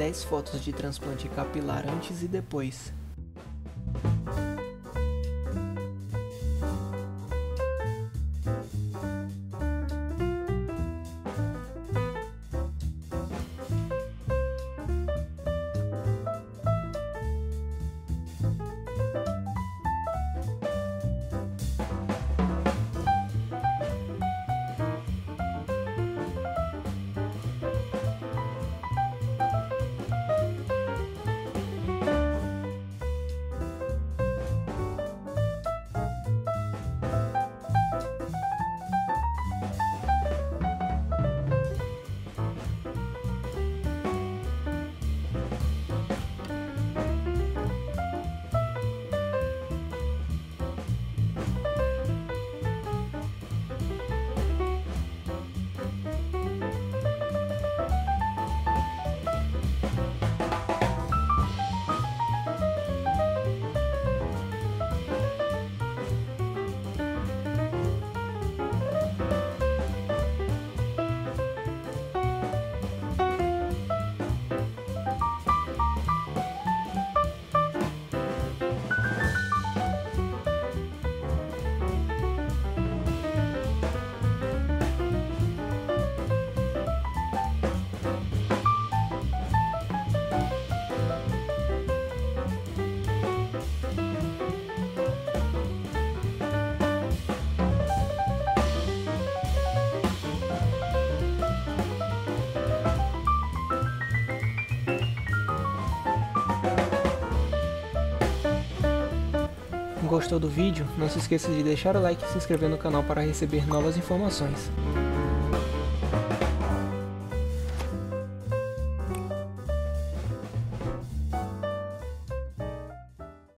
10 fotos de transplante capilar antes e depois. Gostou do vídeo? Não se esqueça de deixar o like e se inscrever no canal para receber novas informações.